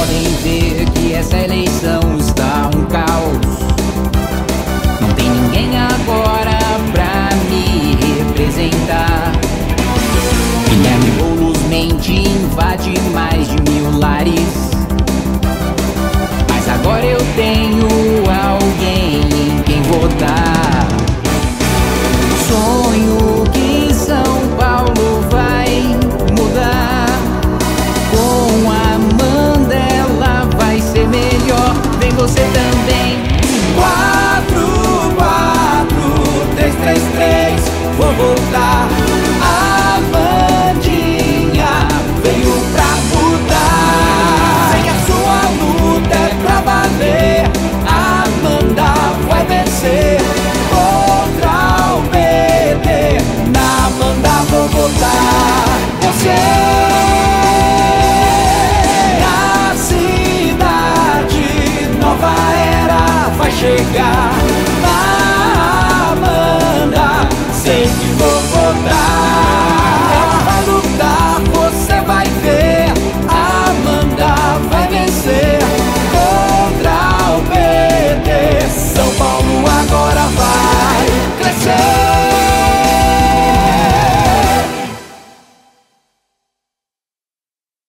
podem ver que essa eleição está um caos. Não tem ninguém agora pra me representar. Guilherme Boulos mente, invade mais de 1000 lares. Mas agora eu tenho alguém em quem votar. Sonho que São Paulo vai mudar. Com Amanda ela vai ser melhor. Vem você também. 4, 4, 3, 3, 3. Vou votar. Amandinha veio pra mudar. Sem a sua luta é pra valer. Amanda vai vencer. Contra o PT, na Amanda vou votar. Eu sei, a cidade nova era vai chegar.